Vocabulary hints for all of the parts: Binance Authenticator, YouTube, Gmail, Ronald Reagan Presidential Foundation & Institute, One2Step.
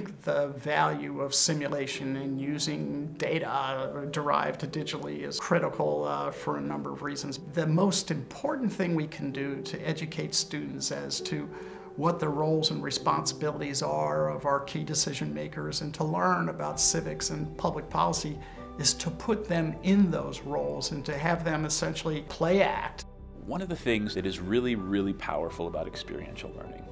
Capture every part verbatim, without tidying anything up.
think the value of simulation and using data derived digitally is critical uh, for a number of reasons. The most important thing we can do to educate students as to what the roles and responsibilities are of our key decision makers and to learn about civics and public policy is to put them in those roles and to have them essentially play act. One of the things that is really, really powerful about experiential learning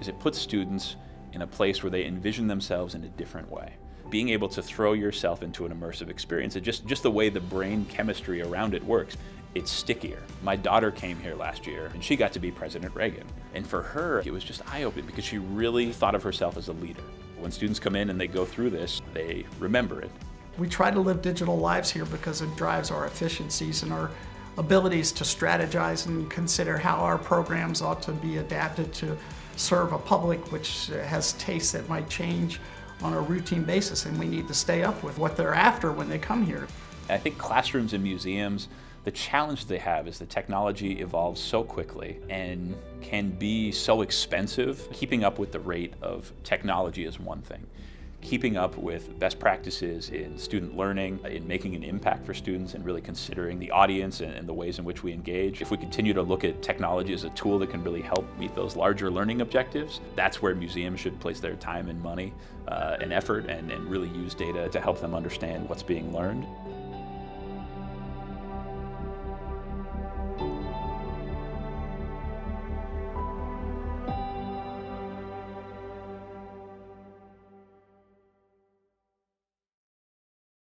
is it puts students in a place where they envision themselves in a different way. Being able to throw yourself into an immersive experience, and just, just the way the brain chemistry around it works, it's stickier. My daughter came here last year and she got to be President Reagan. And for her, it was just eye-opening because she really thought of herself as a leader. When students come in and they go through this, they remember it. We try to live digital lives here because it drives our efficiencies and our abilities to strategize and consider how our programs ought to be adapted to serve a public which has tastes that might change on a routine basis, and we need to stay up with what they're after when they come here. I think classrooms and museums, the challenge they have is the technology evolves so quickly and can be so expensive. Keeping up with the rate of technology is one thing. Keeping up with best practices in student learning, in making an impact for students and really considering the audience and the ways in which we engage. If we continue to look at technology as a tool that can really help meet those larger learning objectives, that's where museums should place their time and money uh, and effort and, and really use data to help them understand what's being learned.